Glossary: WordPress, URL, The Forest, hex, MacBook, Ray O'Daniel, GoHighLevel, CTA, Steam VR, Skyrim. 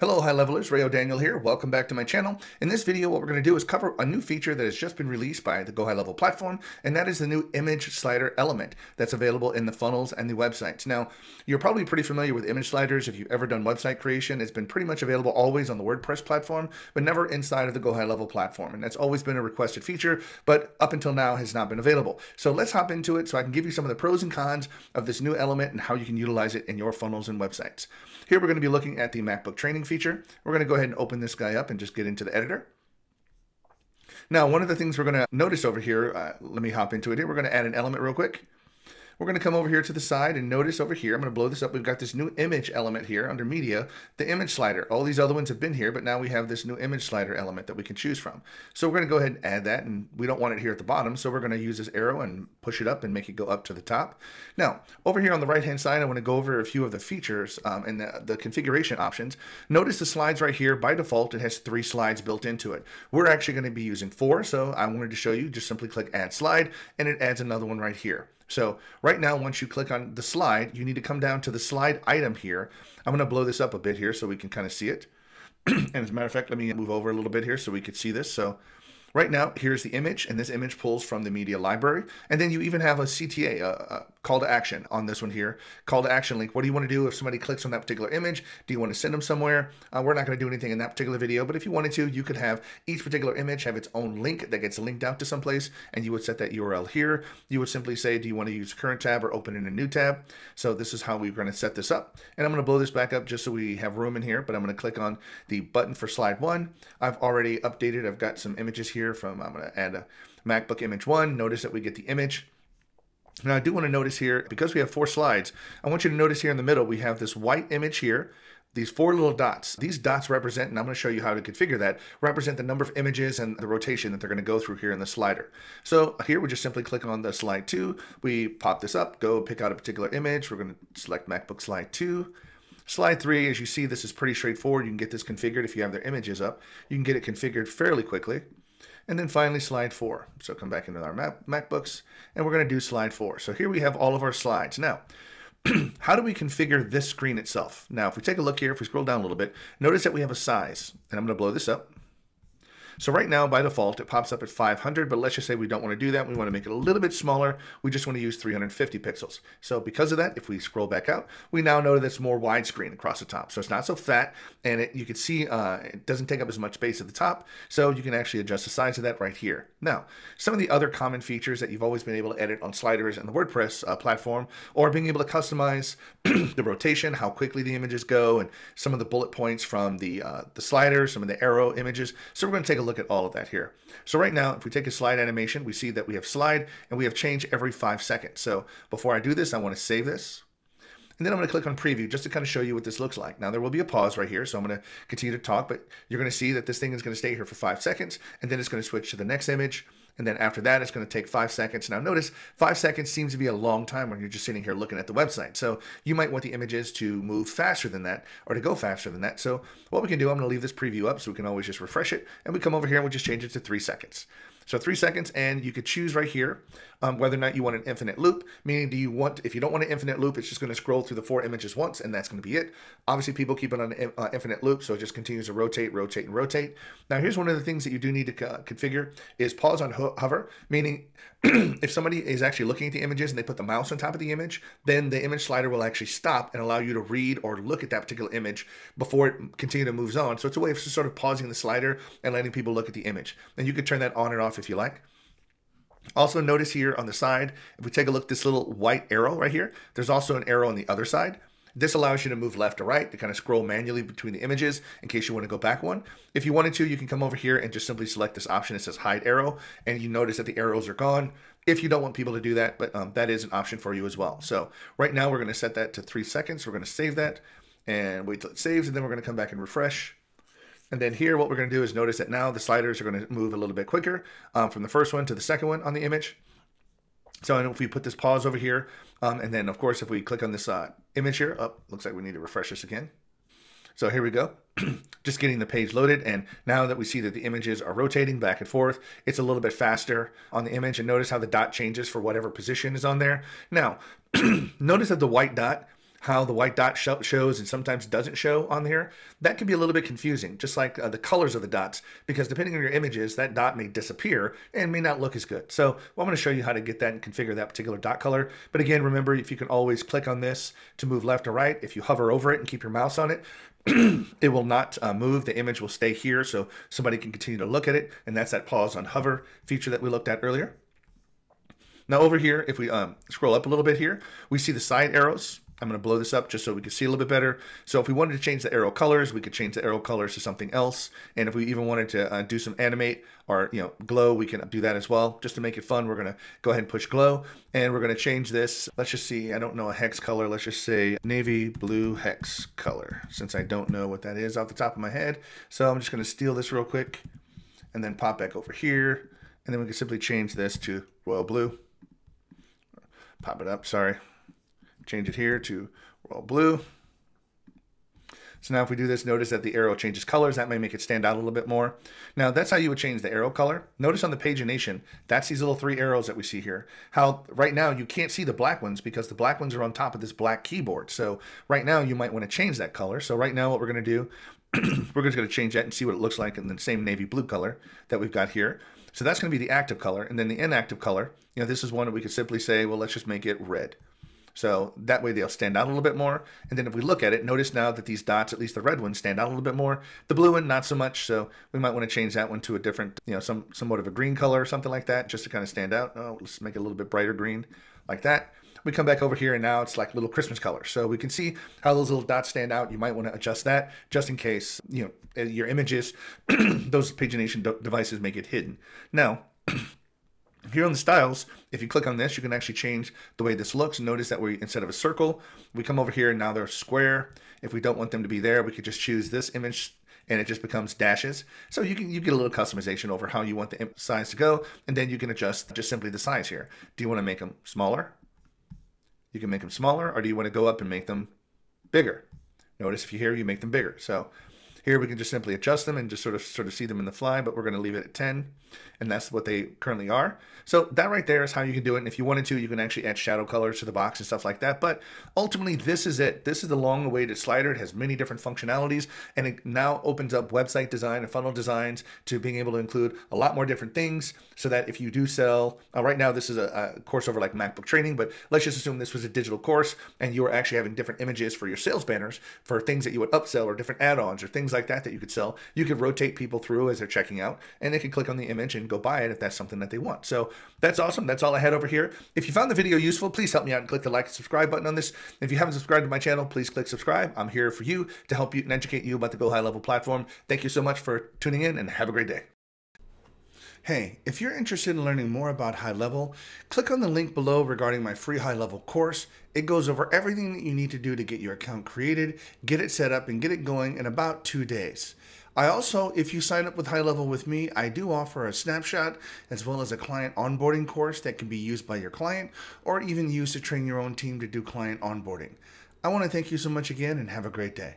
Hello, high levelers, Ray O'Daniel here. Welcome back to my channel. In this video, what we're going to do is cover a new feature that has just been released by the GoHighLevel platform, and that is the new image slider element that's available in the funnels and the websites. Now, you're probably pretty familiar with image sliders. If you've ever done website creation, it's been pretty much available always on the WordPress platform, but never inside of the GoHighLevel platform. And that's always been a requested feature, but up until now has not been available. So let's hop into it so I can give you some of the pros and cons of this new element and how you can utilize it in your funnels and websites. Here, we're going to be looking at the MacBook training feature. We're going to go ahead and open this guy up and just get into the editor. Now, one of the things we're going to notice over here, let me hop into it here. We're going to add an element real quick. We're going to come over here to the side and notice over here, I'm going to blow this up. We've got this new image element here under media, the image slider. All these other ones have been here, but now we have this new image slider element that we can choose from. So we're going to go ahead and add that, and we don't want it here at the bottom. So we're going to use this arrow and push it up and make it go up to the top. Now, over here on the right-hand side, I want to go over a few of the features and the configuration options. Notice the slides right here. By default, it has 3 slides built into it. We're actually going to be using 4. So I wanted to show you, just simply click add slide, and it adds another one right here. So right now, once you click on the slide, you need to come down to the slide item here. I'm going to blow this up a bit here so we can kind of see it. And as a matter of fact, let me move over a little bit here so we could see this. So right now, here's the image, and this image pulls from the media library. And then you even have a CTA, a call to action on this one here, call to action link. What do you want to do if somebody clicks on that particular image? Do you want to send them somewhere? We're not going to do anything in that particular video, but if you wanted to, you could have each particular image have its own link that gets linked out to someplace, and you would set that URL here. You would simply say, do you want to use current tab or open in a new tab? So this is how we're going to set this up. And I'm going to blow this back up just so we have room in here, but I'm going to click on the button for slide 1. I've already updated. I've got some images here from, I'm going to add a MacBook image 1. Notice that we get the image. Now I do want to notice here, because we have 4 slides, I want you to notice here in the middle, we have this white image here, these 4 little dots. These dots represent, and I'm going to show you how to configure that, represent the number of images and the rotation that they're going to go through here in the slider. So here we just simply click on the slide 2. We pop this up, go pick out a particular image. We're going to select MacBook slide 2. Slide 3, as you see, this is pretty straightforward. You can get this configured if you have their images up. You can get it configured fairly quickly. And then finally slide 4. So come back into our MacBooks, and we're going to do slide 4. So here we have all of our slides. Now, how do we configure this screen itself? Now, if we take a look here, if we scroll down a little bit, notice that we have a size, and I'm going to blow this up. So right now, by default, it pops up at 500, but let's just say we don't want to do that. We want to make it a little bit smaller. We just want to use 350 pixels. So because of that, if we scroll back out, we now know that it's more widescreen across the top. So it's not so fat, and you can see it doesn't take up as much space at the top. So you can actually adjust the size of that right here. Now, some of the other common features that you've always been able to edit on sliders and the WordPress platform, or being able to customize the rotation, how quickly the images go, and some of the bullet points from the sliders, some of the arrow images. So we're going to take a look at all of that here. So right now, if we take a slide animation, we see that we have slide, and we have change every 5 seconds. So before I do this, I want to save this. And then I'm going to click on preview just to kind of show you what this looks like. Now there will be a pause right here. So I'm going to continue to talk, but you're going to see that this thing is going to stay here for 5 seconds, and then it's going to switch to the next image. And then after that, it's going to take 5 seconds. Now notice 5 seconds seems to be a long time when you're just sitting here looking at the website. So you might want the images to move faster than that, or to go faster than that. So what we can do, I'm going to leave this preview up so we can always just refresh it. And we come over here and we just change it to 3 seconds. So 3 seconds, and you could choose right here whether or not you want an infinite loop, meaning if you don't want an infinite loop, it's just going to scroll through the 4 images once, and that's going to be it. Obviously, people keep it on an infinite loop, so it just continues to rotate, rotate, and rotate. Now, here's one of the things that you do need to configure is pause on hover, meaning if somebody is actually looking at the images and they put the mouse on top of the image, then the image slider will actually stop and allow you to read or look at that particular image before it continues to move on. So it's a way of sort of pausing the slider and letting people look at the image. And you could turn that on and off if you like. Also notice here on the side, if we take a look, this little white arrow right here, there's also an arrow on the other side. This allows you to move left to right, to kind of scroll manually between the images in case you want to go back one. If you wanted to, you can come over here and just simply select this option. It says hide arrow, and you notice that the arrows are gone if you don't want people to do that, but that is an option for you as well. So right now we're going to set that to 3 seconds. We're going to save that and wait till it saves, and then we're going to come back and refresh. And then here, what we're going to do is notice that now the sliders are going to move a little bit quicker from the first one to the second one on the image. So if we put this pause over here, and then, of course, if we click on this image here, looks like we need to refresh this again. So here we go, just getting the page loaded. And now that we see that the images are rotating back and forth, it's a little bit faster on the image. And notice how the dot changes for whatever position is on there. Now, notice that the white dot, how the white dot shows and sometimes doesn't show on here, that can be a little bit confusing, just like the colors of the dots, because depending on your images, that dot may disappear and may not look as good. So I'm going to show you how to get that and configure that particular dot color. But again, remember, if you can always click on this to move left or right, if you hover over it and keep your mouse on it, it will not move. The image will stay here so somebody can continue to look at it. And that's that pause on hover feature that we looked at earlier. Now over here, if we scroll up a little bit here, we see the side arrows. I'm going to blow this up just so we can see a little bit better. So if we wanted to change the arrow colors, we could change the arrow colors to something else. And if we even wanted to do some animate or, you know, glow, we can do that as well. Just to make it fun, we're going to go ahead and push glow, and we're going to change this. Let's just see. I don't know a hex color. Let's just say navy blue hex color, since I don't know what that is off the top of my head. So I'm just going to steal this real quick and then pop back over here. And then we can simply change this to royal blue. Pop it up. Sorry. Change it here to royal blue. So now if we do this, notice that the arrow changes colors. That may make it stand out a little bit more. Now that's how you would change the arrow color. Notice on the pagination, that's these little three arrows that we see here. How right now you can't see the black ones because the black ones are on top of this black keyboard. So right now you might want to change that color. So right now what we're going to do, we're just going to change that and see what it looks like in the same navy blue color that we've got here. So that's going to be the active color. And then the inactive color, you know, this is one that we could simply say, well, let's just make it red. So that way they'll stand out a little bit more. And then if we look at it, notice now that these dots, at least the red ones, stand out a little bit more. The blue one, not so much. So we might want to change that one to a different, you know, somewhat of a green color or something like that, just to kind of stand out. Oh, let's make it a little bit brighter green like that. We come back over here and now it's like little Christmas colors. So we can see how those little dots stand out. You might want to adjust that just in case, you know, your images, those pagination devices may get hidden. Now, here on the styles, if you click on this, you can actually change the way this looks. Notice that we, instead of a circle, we come over here and now they're square. If we don't want them to be there, we could just choose this image and it just becomes dashes. So you get a little customization over how you want the size to go. And then you can adjust just simply the size here. Do you want to make them smaller? You can make them smaller, or do you want to go up and make them bigger? Notice if you're here, you make them bigger. So here we can just simply adjust them and just sort of see them in the fly, but we're going to leave it at 10, and that's what they currently are. So that right there is how you can do it. And if you wanted to, you can actually add shadow colors to the box and stuff like that. But ultimately, this is it. This is the long-awaited slider. It has many different functionalities, and it now opens up website design and funnel designs to being able to include a lot more different things, so that if you do sell, right now this is a course over like MacBook training, but let's just assume this was a digital course and you were actually having different images for your sales banners for things that you would upsell or different add-ons or things like that that you could sell. You could rotate people through as they're checking out, and they can click on the image and go buy it if that's something that they want. So that's awesome. That's all I had over here. If you found the video useful, please help me out and click the like and subscribe button on this. If you haven't subscribed to my channel, please click subscribe. I'm here for you to help you and educate you about the Go High Level platform. Thank you so much for tuning in, and have a great day. Hey, if you're interested in learning more about High Level, click on the link below regarding my free High Level course. It goes over everything that you need to do to get your account created, get it set up, and get it going in about 2 days. I also, if you sign up with High Level with me, I do offer a snapshot as well as a client onboarding course that can be used by your client or even used to train your own team to do client onboarding. I want to thank you so much again and have a great day.